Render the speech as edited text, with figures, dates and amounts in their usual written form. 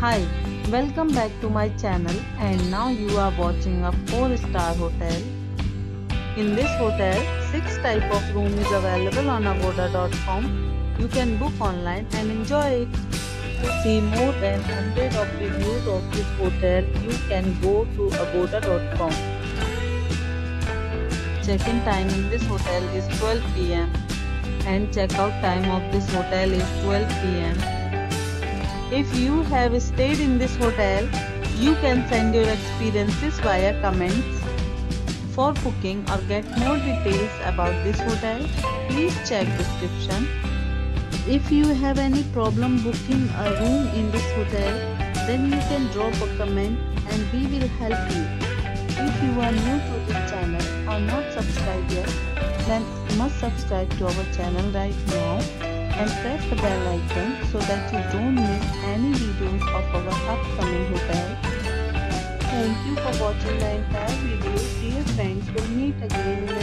Hi, welcome back to my channel, and now you are watching a 4-star hotel. In this hotel, 6 type of room is available on agoda.com. You can book online and enjoy it. To see more than 100 of reviews of this hotel, you can go to agoda.com. Check-in time in this hotel is 12 p.m. and check-out time of this hotel is 12 p.m. If you have stayed in this hotel, you can send your experiences via comments. For booking or get more details about this hotel, please check description. If you have any problem booking a room in this hotel, then you can drop a comment and we will help you. If you are new to this channel or not subscribed yet, then you must subscribe to our channel right now and press the bell icon so that you don't miss any videos of our upcoming hotel. Thank you for watching the entire video. Dear friends, we'll meet again in the